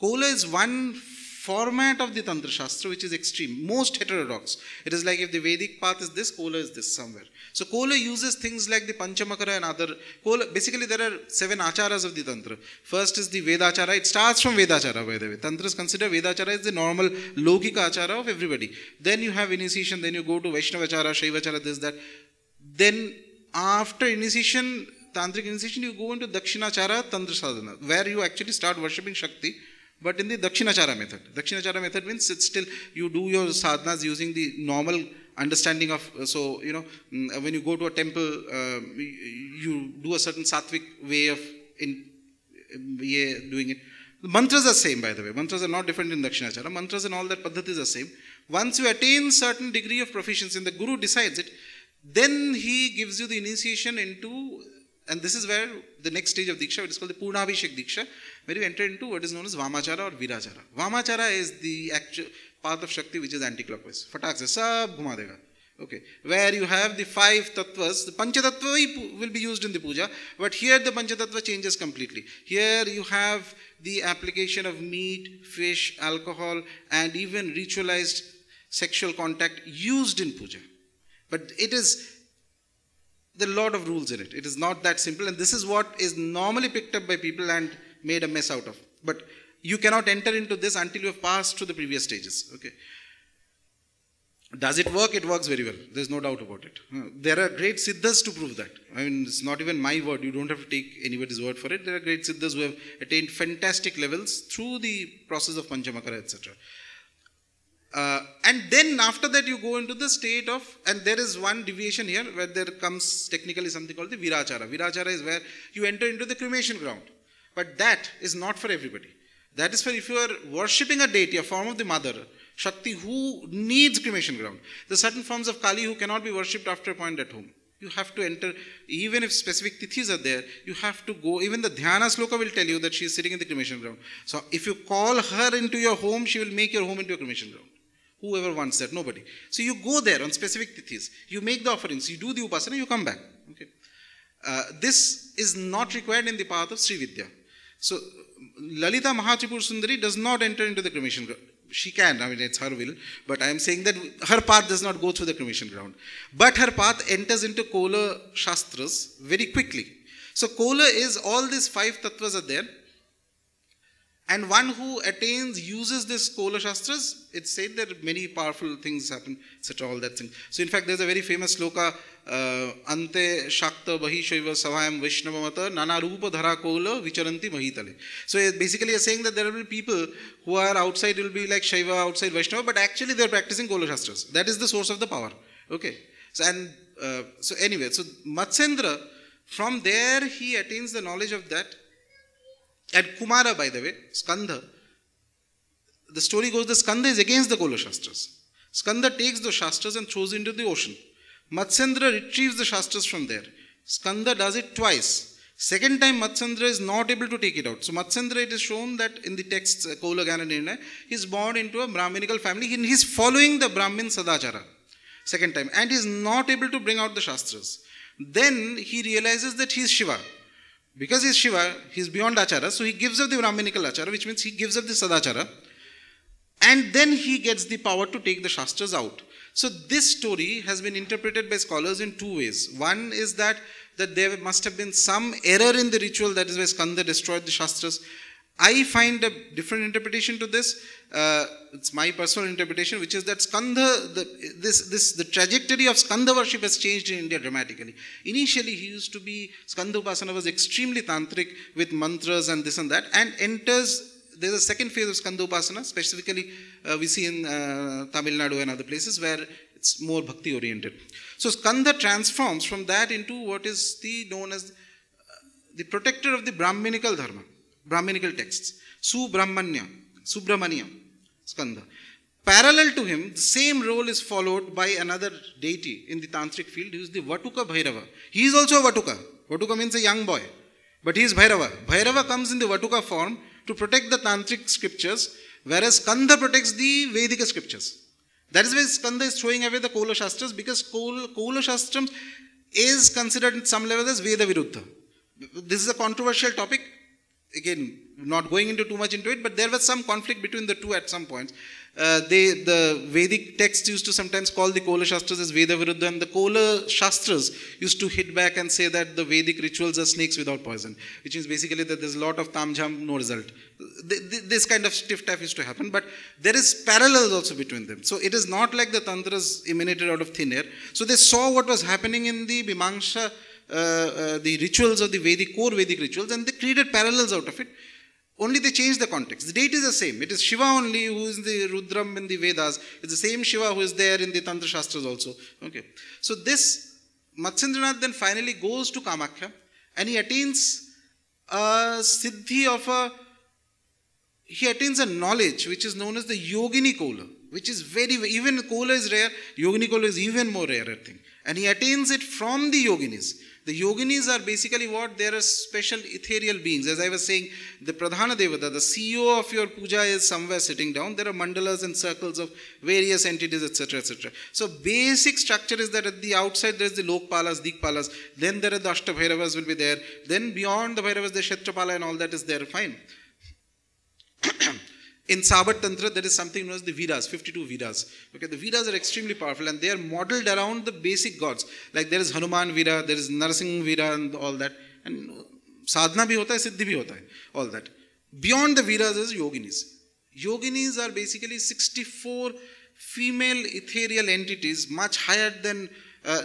Kola is one format of the Tantra Shastra, which is extreme, most heterodox. It is like if the Vedic path is this, Kola is this somewhere. So Kola uses things like the Panchamakara and other. Kola, basically there are 7 acharas of the Tantra. First is the Vedachara. It starts from Vedachara, by the way. Tantra is considered Vedachara is the normal Logika Achara of everybody. Then you have initiation, then you go to Vaishnavachara, Shaivachara, this, that. Then after initiation, Tantric initiation, you go into Dakshinachara, Tantra Sadhana, where you actually start worshipping Shakti. But in the Dakshinachara method. Dakshinachara method means it's still, you do your sadhanas using the normal understanding of, so, you know, when you go to a temple, you do a certain sattvic way of doing it. The mantras are same, by the way. Mantras are not different in Dakshinachara. Mantras and all that paddhatis are same. Once you attain certain degree of proficiency and the Guru decides it, then he gives you the initiation into. And this is where the next stage of Diksha, it is called the Purnabhishek Diksha, where you enter into what is known as Vamachara or Virachara. Vamachara is the actual path of Shakti which is anti-clockwise. Fatak se sab ghuma dega. Okay. Where you have the 5 tattvas, the Panchatattva will be used in the puja, but here the Panchatattva changes completely. Here you have the application of meat, fish, alcohol, and even ritualized sexual contact used in puja. But it is... there are a lot of rules in it. It is not that simple. And this is what is normally picked up by people and made a mess out of. But you cannot enter into this until you have passed through the previous stages. Okay. Does it work? It works very well. There is no doubt about it. There are great siddhas to prove that. I mean, it's not even my word. You don't have to take anybody's word for it. There are great siddhas who have attained fantastic levels through the process of Panchamakara, etc. And then after that you go into the state of, and there is one deviation here where there comes technically something called the Virachara. Virachara is where you enter into the cremation ground. But that is not for everybody. That is for if you are worshipping a deity, a form of the mother, Shakti, who needs cremation ground. There are certain forms of Kali who cannot be worshipped after a point at home. You have to enter, even if specific tithis are there, you have to go. Even the dhyana sloka will tell you that she is sitting in the cremation ground. So if you call her into your home, she will make your home into a cremation ground. Whoever wants that, nobody. So you go there on specific tithis, you make the offerings, you do the upasana, you come back. Okay. This is not required in the path of Sri Vidya. So Lalita Mahatripur Sundari does not enter into the cremation ground. She can, I mean it's her will, but I am saying that her path does not go through the cremation ground. But her path enters into Kola Shastras very quickly. So Kola is all these 5 tattvas are there. And one who attains, uses this Kola Shastras, it's said that many powerful things happen, etc. All that thing. So in fact, there's a very famous sloka, Ante Shakta Bahi Shaiva Savayam Vaishnavamata Nana Rupa Dhara Kola Vicharanti Mahitale. So basically you're saying that there will be people who are outside, will be like Shaiva, outside Vaishnava, but actually they're practicing Kola Shastras. That is the source of the power. Okay. So, and, so anyway, so Matsendra, from there he attains the knowledge of that. At Kumara, by the way, Skanda, the story goes, the Skanda is against the Kola Shastras. Skanda takes those Shastras and throws it into the ocean. Matsendra retrieves the Shastras from there. Skanda does it twice. Second time, Matsendra is not able to take it out. So, Matsendra, it is shown that in the texts, Kola Gananena, he is born into a Brahminical family. He is following the Brahmin Sadachara. Second time. And he is not able to bring out the Shastras. Then, he realizes that he is Shiva. Because he is Shiva, he is beyond Achara, so he gives up the Brahminical Achara, which means he gives up the Sadachara, and then he gets the power to take the Shastras out. So this story has been interpreted by scholars in two ways. One is that there must have been some error in the ritual, that is why Skanda destroyed the Shastras. I find a different interpretation to this. It's my personal interpretation, which is that Skanda, the trajectory of Skanda worship has changed in India dramatically. Initially, he used to be, Skanda Upasana was extremely tantric with mantras and this and that, and enters, there's a second phase of Skanda Upasana, specifically we see in Tamil Nadu and other places where it's more bhakti oriented. So Skanda transforms from that into what is known as the protector of the Brahminical dharma. Brahminical texts, Subramanya, Skanda. Parallel to him, the same role is followed by another deity in the Tantric field, who is the Vatuka Bhairava. He is also a Vatuka. Vatuka means a young boy, but he is Bhairava. Bhairava comes in the Vatuka form to protect the Tantric scriptures, whereas Skanda protects the Vedika scriptures. That is why Skanda is throwing away the Kola Shastras, because Kola Shastram is considered at some level as Veda Viruddha. This is a controversial topic. Again, not going into too much into it, but there was some conflict between the two at some points. The Vedic texts used to sometimes call the Kola Shastras as Veda Viruddha, and the Kola Shastras used to hit back and say that the Vedic rituals are snakes without poison, which means basically that there's a lot of tam-jam, no result. This kind of stiff-taff used to happen, but there is parallels also between them. So it is not like the Tantras emanated out of thin air. So they saw what was happening in the Mimamsa, the rituals of the Vedic, core Vedic rituals, and they created parallels out of it. Only they changed the context. The deity is the same. It is Shiva only who is the Rudram in the Vedas. It's the same Shiva who is there in the Tantra Shastras also. Okay. So this Matsyendranath then finally goes to Kamakhya and he attains a siddhi of he attains a knowledge which is known as the Yogini Kola, which is very, even Kola is rare, Yogini Kola is even more rare, I think. And he attains it from the Yoginis. The Yoginis are basically what? They are special ethereal beings. As I was saying, the Pradhana Devata, the CEO of your puja is somewhere sitting down. There are mandalas and circles of various entities, etc., etc. So basic structure is that at the outside there is the Lokpalas, Dikpalas. Then there are the Ashtabhairavas will be there. Then beyond the Bhairavas, the Kshetrapala and all that is there. Fine. In Sabat Tantra, there is something known as the Vedas, 52 Vedas. Okay, the Vedas are extremely powerful and they are modeled around the basic gods. Like there is Hanuman Veda, there is Narasimha Veda and all that. And sadhana bhi hota hai, siddhi bhi hota hai, all that. Beyond the Vedas is Yoginis. Yoginis are basically 64 female ethereal entities, much higher than,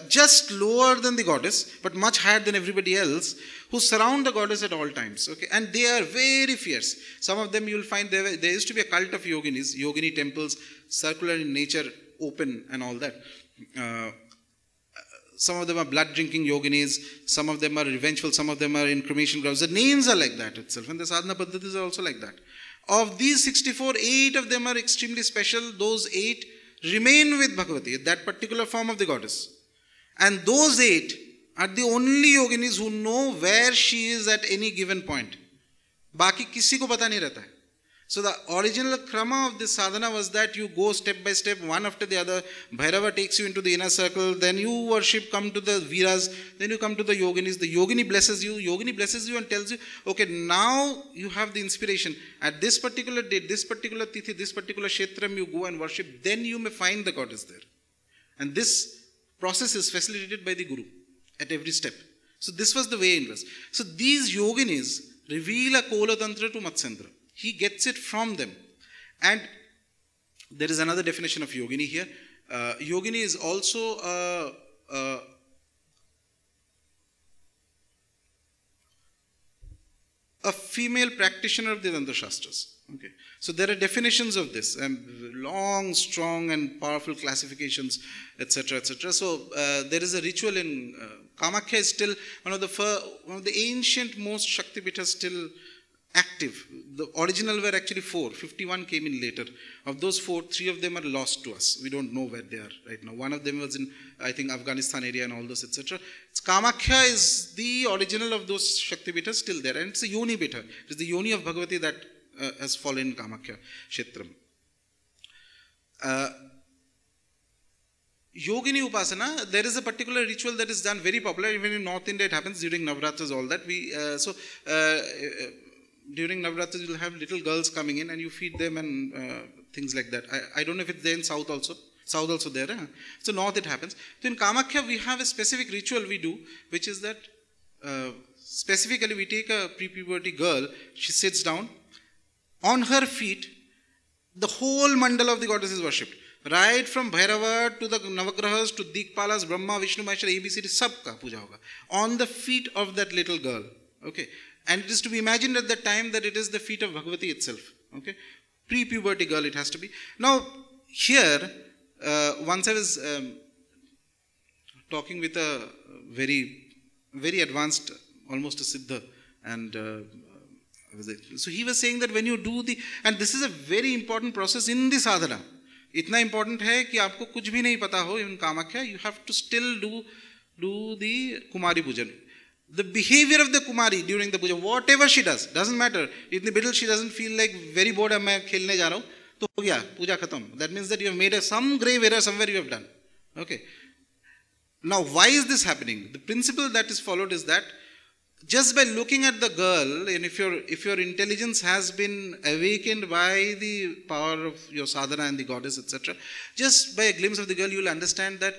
just lower than the goddess, but much higher than everybody else, who surround the goddess at all times. Okay, and they are very fierce. Some of them you will find there used to be a cult of yoginis, yogini temples, circular in nature, open and all that. Some of them are blood-drinking yoginis, some of them are revengeful, some of them are in cremation grounds. The names are like that itself, and the sadhana paddhatis are also like that. Of these 64, 8 of them are extremely special. Those 8 remain with Bhagavati, that particular form of the goddess. And those 8 are the only yoginis who know where she is at any given point. Baki kisi ko pata nahi rehta hai. So the original krama of this sadhana was that you go step by step, one after the other. Bhairava takes you into the inner circle, then you worship, come to the Viras, then you come to the yoginis. The yogini blesses you and tells you, okay, now you have the inspiration. At this particular date, this particular tithi, this particular kshetram you go and worship, then you may find the goddess there. And this process is facilitated by the Guru at every step. So this was the way it was. So these yoginis reveal a Kola Tantra to Matsyendra. He gets it from them. And there is another definition of yogini here. Yogini is also a female practitioner of the Tantra Shastras. Okay. So there are definitions of this, long, strong and powerful classifications, etc., etc. So there is a ritual in Kamakhya is still one of the ancient most Shakti Pithas still active. The original were actually 4, 51 came in later. Of those 4, 3 of them are lost to us. We don't know where they are right now. One of them was in, I think, Afghanistan area and all those, etc. Kamakhya is the original of those Shakti Pithas still there, and it's a Yoni Pitha. It is the Yoni of Bhagavati that has fallen in Kamakhya Kshetram. Yogini Upasana, there is a particular ritual that is done very popular, even in North India it happens during Navratras, all that. During Navratras you will have little girls coming in and you feed them and things like that. I don't know if it's there in South also. South also there, eh? So North it happens. So in Kamakhya we have a specific ritual we do, which is that specifically we take a pre-puberty girl, she sits down, on her feet the whole mandala of the goddess is worshipped. Right from Bhairava to the Navagrahas to Dikpalas, Brahma, Vishnu, Maheshwara, ABCD, sabka puja hoga. On the feet of that little girl. Okay. And it is to be imagined at that time that it is the feet of Bhagavati itself. Okay. Pre-puberty girl it has to be. Now, here, once I was talking with a very, very advanced, almost a Siddha, and so he was saying that when you do the, and this is a very important process in the sadhana. इतना important है कि आपको कुछ भी नहीं पता हो in Kamakhya, you have to still do the Kumari Pujan. The behavior of the Kumari during the puja, whatever she does, doesn't matter. In the middle she doesn't feel like very bored, I'm going to play, तो हो गया, पूजा खत्म. That means that you have made some grave error somewhere you have done. Okay. Now why is this happening? The principle that is followed is that just by looking at the girl, and if your intelligence has been awakened by the power of your sadhana and the goddess, etc., just by a glimpse of the girl, you will understand that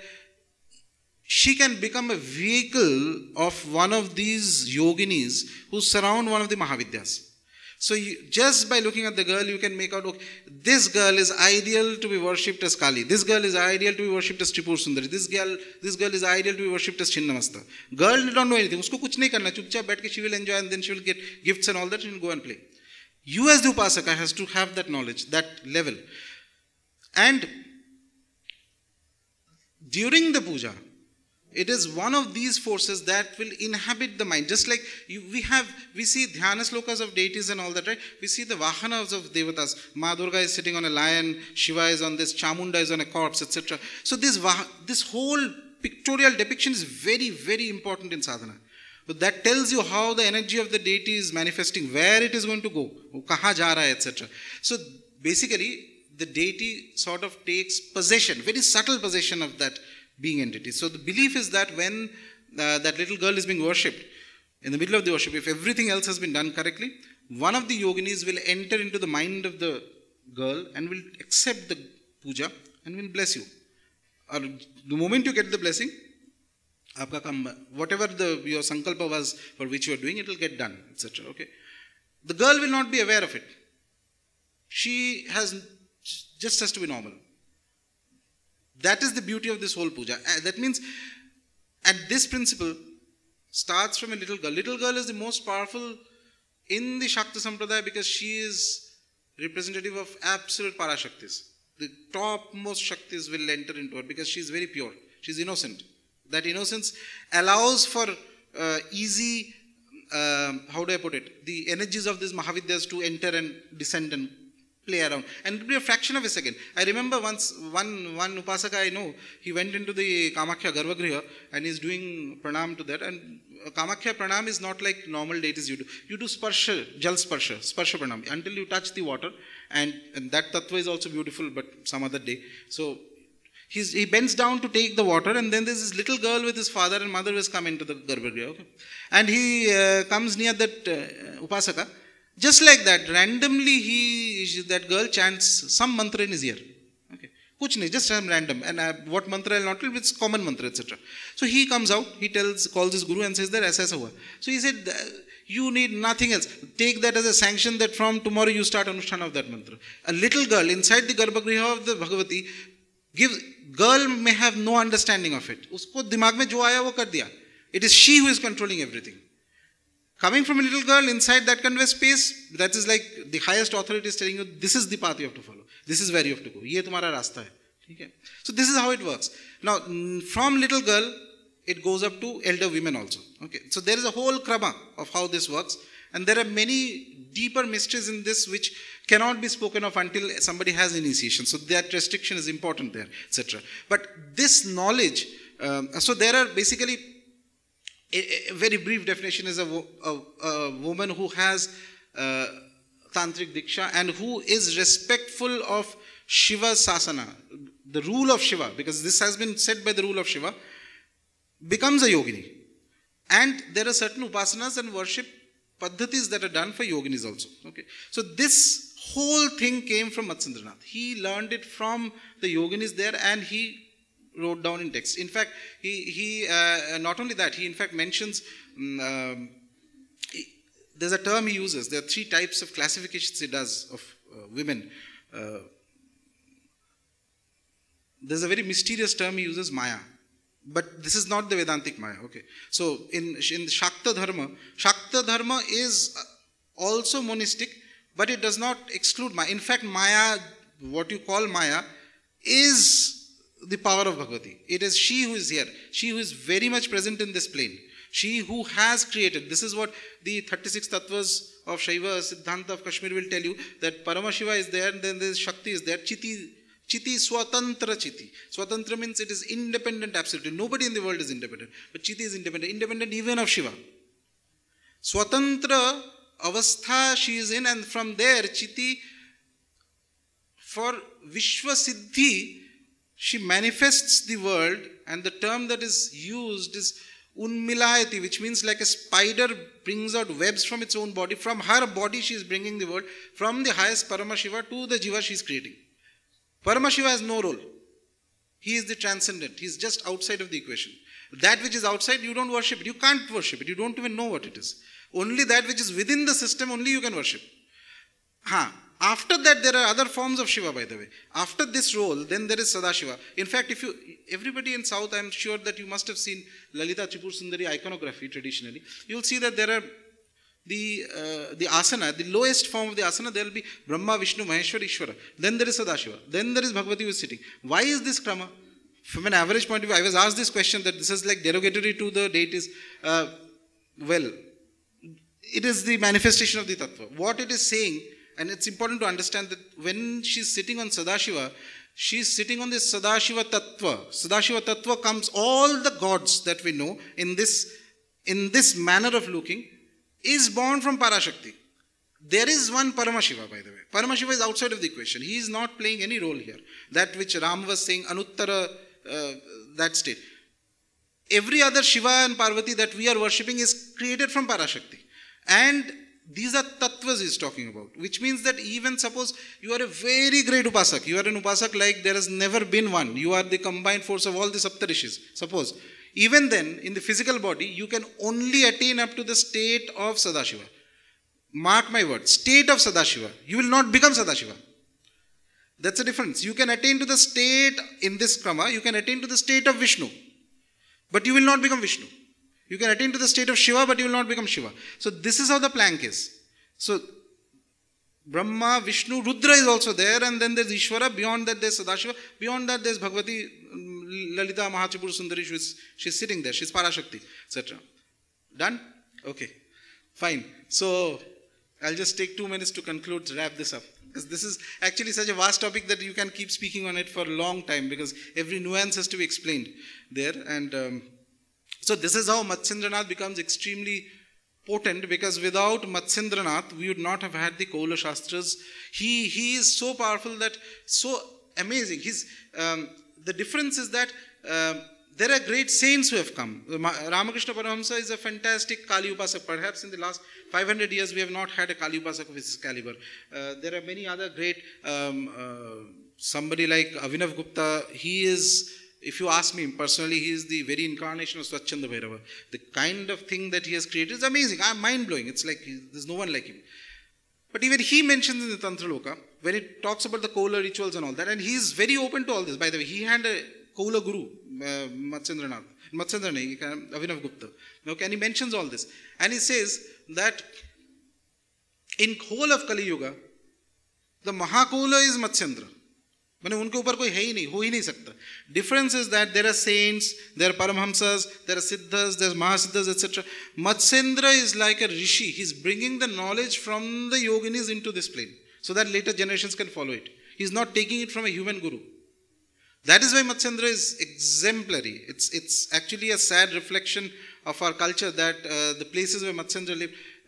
she can become a vehicle of one of these yoginis who surround one of the Mahavidyas. So just by looking at the girl, you can make out, okay, this girl is ideal to be worshipped as Kali. This girl is ideal to be worshipped as Tripur Sundari. This girl is ideal to be worshipped as Chinnamasta. Girl did not know anything. Usko kuch nahi karna. Chupchap baith ke she will enjoy and then she will get gifts and all that. She will go and play. You as the Upasaka has to have that knowledge, that level. And during the puja, it is one of these forces that will inhabit the mind. Just like we see dhyana slokas of deities and all that, right? We see the vahanas of devatas. Ma Durga is sitting on a lion, Shiva is on this, Chamunda is on a corpse, etc. So this whole pictorial depiction is very, very important in sadhana. But that tells you how the energy of the deity is manifesting, where it is going to go, kaha ja raha, etc. So basically, the deity sort of takes possession, very subtle possession of that being entity. So the belief is that when that little girl is being worshipped, in the middle of the worship, if everything else has been done correctly, one of the yoginis will enter into the mind of the girl and will accept the puja and will bless you. Or the moment you get the blessing, whatever your sankalpa was for which you are doing, it will get done, etc. Okay. The girl will not be aware of it. She just has to be normal. That is the beauty of this whole puja. That means, at this principle, starts from a little girl. Little girl is the most powerful in the Shakta Sampradaya because she is representative of absolute parashaktis. The topmost Shaktis will enter into her because she is very pure. She is innocent. That innocence allows for easy, how do I put it, the energies of these Mahavidyas to enter and descend and play around, and it will be a fraction of a second. I remember once one Upasaka I know, he went into the Kamakhya Garvagriha and is doing pranam to that, and Kamakhya pranam is not like normal deities you do. You do sparsha, jal sparsha, sparsha pranam, until you touch the water, and that tattva is also beautiful, but some other day. So he bends down to take the water, and then there's this little girl with his father and mother who has come into the Garvagriha. Okay? And he comes near that Upasaka. Just like that, randomly that girl chants some mantra in his ear. Okay. Kuch nahi, just some random. And what mantra I will not tell, it's common mantra, etc. So he comes out, he calls his guru and says that aisa aisa hua. So he said, you need nothing else. Take that as a sanction that from tomorrow you start anushtana of that mantra. A little girl inside the Garbhagriha of the Bhagavati, girl may have no understanding of it. Usko dimag mein jo aaya wo kar diya. It is she who is controlling everything. Coming from a little girl inside that kind of a space, that is like the highest authority is telling you, this is the path you have to follow. This is where you have to go. Ye tumhara rasta hai. Okay. So this is how it works. Now, from little girl, it goes up to elder women also. Okay. So there is a whole krama of how this works. And there are many deeper mysteries in this which cannot be spoken of until somebody has initiation. So that restriction is important there, etc. But this knowledge, so there are basically... A very brief definition is a woman who has tantric diksha and who is respectful of Shiva's sasana, the rule of Shiva, because this has been said by the rule of Shiva, becomes a yogini. And there are certain upasanas and worship paddhatis that are done for yoginis also. Okay. So this whole thing came from Matsyendranath. He learned it from the yoginis there and he wrote down in text. In fact, he not only that, he in fact mentions, there's a term he uses. There are three types of classifications he does of women. There's a very mysterious term he uses, Maya. But this is not the Vedantic Maya. Okay. So in Shakta Dharma is also monistic, but it does not exclude Maya. In fact, Maya, what you call Maya, is the power of Bhagavati. It is she who is here. She who is very much present in this plane. She who has created. This is what the 36 tattvas of Shaiva Siddhanta of Kashmir will tell you, that Paramashiva is there, and then there is Shakti is there. Chiti Swatantra Chiti. Swatantra means it is independent absolutely. Nobody in the world is independent. But Chiti is independent. Independent even of Shiva. Swatantra Avastha she is in, and from there Chiti, for Vishwa Siddhi, she manifests the world, and the term that is used is Unmilayati, which means like a spider brings out webs from its own body. From her body she is bringing the world, from the highest Paramashiva to the Jiva she is creating. Paramashiva has no role. He is the transcendent. He is just outside of the equation. That which is outside, you don't worship it. You can't worship it. You don't even know what it is. Only that which is within the system, only you can worship. After that, there are other forms of Shiva, by the way. After this role, then there is Sadashiva. In fact, if you, everybody in South, I'm sure that you must have seen Lalita Tripur Sundari iconography traditionally. You'll see that there are the asana, the lowest form of the asana, there will be Brahma, Vishnu, Maheshwar, Ishvara. Then there is Sadashiva. Then there is Bhagavati who is sitting. Why is this krama? From an average point of view, I was asked this question, that this is like derogatory to the deities. Well, it is the manifestation of the tattva. What it is saying, and it's important to understand that when she's sitting on Sadashiva, she's sitting on this Sadashiva tattva. Sadashiva tattva comes all the gods that we know in this manner of looking, is born from Parashakti. There is one Paramashiva, by the way. Paramashiva is outside of the equation. He is not playing any role here. That which Ram was saying, Anuttara, that state. Every other Shiva and Parvati that we are worshipping is created from Parashakti. And these are tattvas he is talking about. Which means that even suppose you are a very great Upasak. You are an Upasak like there has never been one. You are the combined force of all the Saptarishis. Suppose. Even then, in the physical body, you can only attain up to the state of Sadashiva. Mark my words, state of Sadashiva. You will not become Sadashiva. That's the difference. You can attain to the state in this krama, you can attain to the state of Vishnu. But you will not become Vishnu. You can attain to the state of Shiva, but you will not become Shiva. So this is how the plank is. So Brahma, Vishnu, Rudra is also there, and then there's Ishvara, beyond that there's Sadashiva, beyond that there's Bhagavati, Lalita Mahatripura Sundari, she's sitting there, she's Parashakti, etc. Done? Okay, fine. So, I'll just take 2 minutes to conclude, to wrap this up. Because this is actually such a vast topic that you can keep speaking on it for a long time, because every nuance has to be explained there. And so this is how Matsyendranath becomes extremely potent, because without Matsyendranath, we would not have had the Kola Shastras. He is so powerful, that so amazing. He's, the difference is that there are great saints who have come. Ramakrishna Paramahamsa is a fantastic Kali Upasak. Perhaps in the last 500 years, we have not had a Kali Upasak of his caliber. There are many other great, somebody like Abhinavagupta. He is, if you ask me personally, he is the very incarnation of Swachchanda Bhairava. The kind of thing that he has created is amazing. I'm mind-blowing. It's like, there's no one like him. But even he mentions in the Tantra Loka, when it talks about the Kola rituals and all that, and he is very open to all this. By the way, he had a Kola guru, Matsyendranath, Abhinavagupta. Okay, and he mentions all this. And he says that in whole of Kali Yuga, the Mahakola is Matsyendra. Difference is that there are saints, there are Paramahamsas, there are Siddhas, there are Mahasiddhas, etc. Matsyendra is like a Rishi. He is bringing the knowledge from the yoginis into this plane, so that later generations can follow it. He is not taking it from a human guru. That is why Matsyendranath is exemplary. It's actually a sad reflection of our culture that the places where Matsyendranath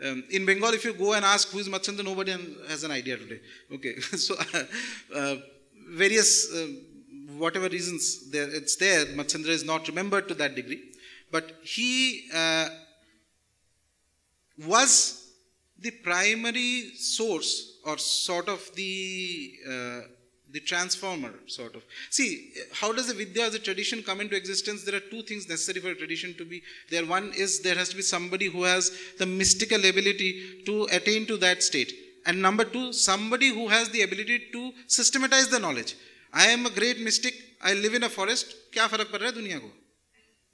lived, in Bengal, if you go and ask who is Matsyendranath, nobody has an idea today. Okay, so various whatever reasons there, it's there, Matsyendra is not remembered to that degree. But he was the primary source or sort of the transformer, sort of. See, how does the Vidya as a tradition come into existence? There are two things necessary for a tradition to be there. One is there has to be somebody who has the mystical ability to attain to that state. And number two, somebody who has the ability to systematize the knowledge. I am a great mystic, I live in a forest, kya farak pad raha hai duniya ko?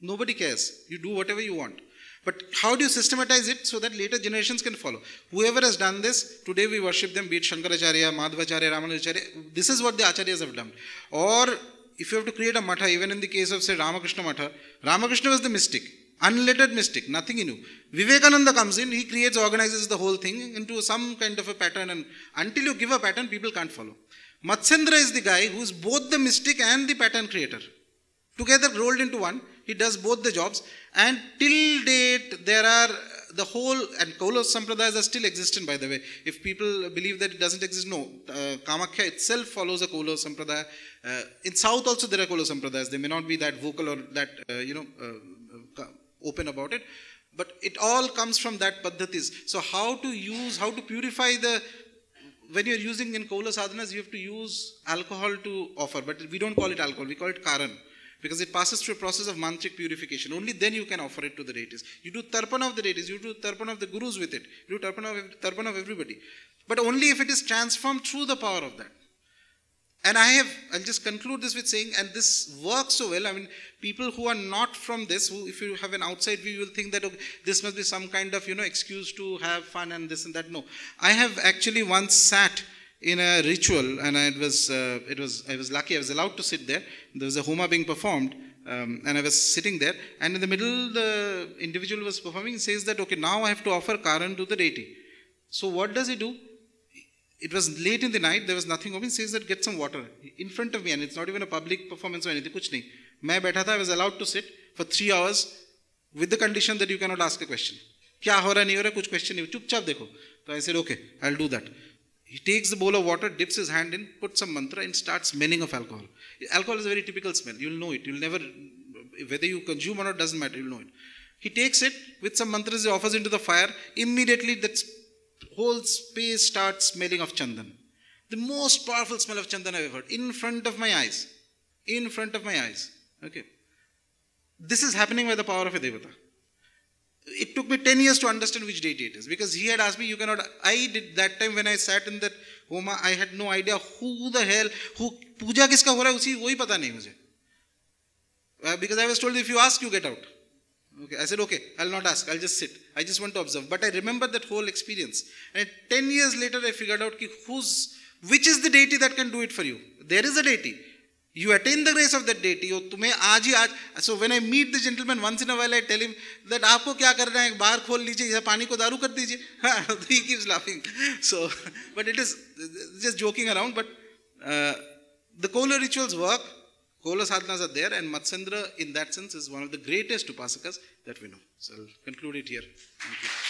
Nobody cares. You do whatever you want. But how do you systematize it so that later generations can follow? Whoever has done this, today we worship them, be it Shankaracharya, Madhvacharya, Ramanujacharya. This is what the Acharyas have done. Or if you have to create a matha, even in the case of, say, Ramakrishna Matha, Ramakrishna was the mystic, unlettered mystic, nothing he knew. Vivekananda comes in, he creates, organizes the whole thing into some kind of a pattern, and until you give a pattern, people can't follow. Matsendra is the guy who is both the mystic and the pattern creator. Together rolled into one, he does both the jobs, and till date there are the whole, and Kolo Sampradayas are still existent, by the way. If people believe that it doesn't exist, no. Kamakhya itself follows a Kolo Sampradaya. In South also there are Kolo Sampradayas. They may not be that vocal or that, open about it, but it all comes from that paddhatis. So how to use, how to purify the, when you're using in Kolo sadhanas, you have to use alcohol to offer, but we don't call it alcohol, we call it karan. Because it passes through a process of mantric purification. Only then you can offer it to the deities. You do tarpana of the deities, you do tarpana of the gurus with it, you do tarpana of everybody. But only if it is transformed through the power of that. And I'll just conclude this with saying, and this works so well, I mean, people who are not from this, who if you have an outside view, you will think that, okay, this must be some kind of, excuse to have fun and this and that. No, I have actually once sat in a ritual, and I was lucky, I was allowed to sit there. There was a Homa being performed, and I was sitting there, and in the middle the individual was performing, says that, okay, now I have to offer Karan to the deity. So what does he do? It was late in the night, there was nothing open, says that, get some water in front of me, and it's not even a public performance or anything, kuch nahi. Main baitha tha, I was allowed to sit for 3 hours with the condition that you cannot ask a question. Kya ho raha, nahi ho raha, kuch question nahi, chup chap dekho. So I said, okay, I'll do that. He takes the bowl of water, dips his hand in, puts some mantra and starts smelling of alcohol. Alcohol is a very typical smell. You'll know it. You'll never, whether you consume or not, doesn't matter. You'll know it. He takes it with some mantras, he offers into the fire. Immediately that whole space starts smelling of chandan. The most powerful smell of chandan I've ever heard. In front of my eyes. In front of my eyes. Okay. This is happening by the power of a devata. It took me 10 years to understand which deity it is, because he had asked me, you cannot, I did that time when I sat in that Homa, I had no idea who the hell, who, puja kiska ho raha hai, usi wohi pata nahi mujhe. Because I was told, if you ask, you get out. Okay, I said, okay, I'll not ask, I'll just sit. I just want to observe. But I remember that whole experience. And 10 years later, I figured out, ki which is the deity that can do it for you? There is a deity. You attain the grace of that deity. So when I meet the gentleman once in a while, I tell him that aapko kya karna hai, bahar khol lijiye, pani ko daru kar dijiye. He keeps laughing. So, but it is just joking around. But the Kola rituals work. Kola sadhanas are there, and Matsendra in that sense is one of the greatest upasakas that we know. So I'll conclude it here. Thank you.